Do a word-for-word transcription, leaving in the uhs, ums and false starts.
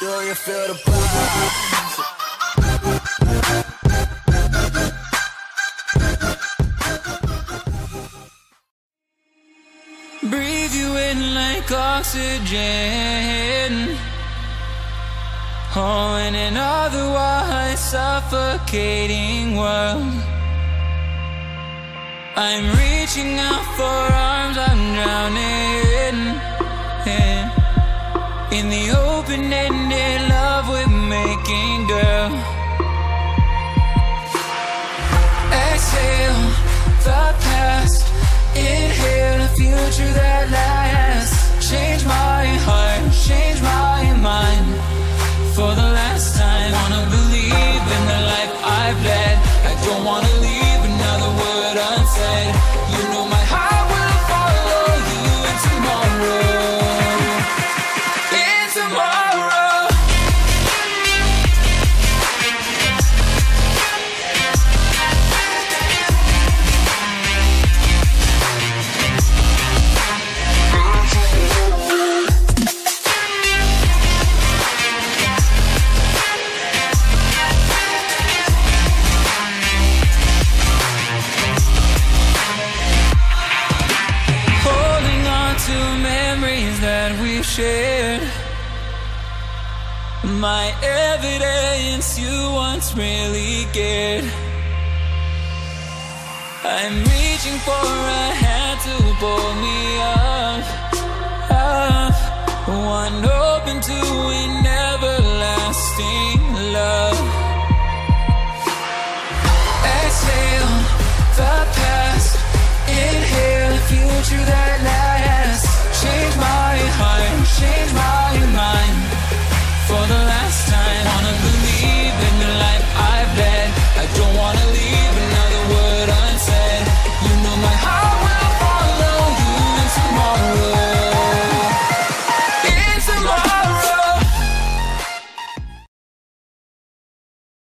Do you feel the vibe? Breathe you in like oxygen. Oh, in an otherwise suffocating world, I'm reaching out for arms I'm drowning in. In the open-ended love we're making, girl. Exhale the past, inhale a future that lasts. Change my heart, change my mind. For the last time, I wanna believe in the life I've led. I don't wanna leave another word unsaid. You know my heart will follow you tomorrow. My evidence you once really cared. I'm reaching for a hand to pull me up, up. One open to an everlasting love. Exhale the past, inhale the future that lasts. Change my heart, change my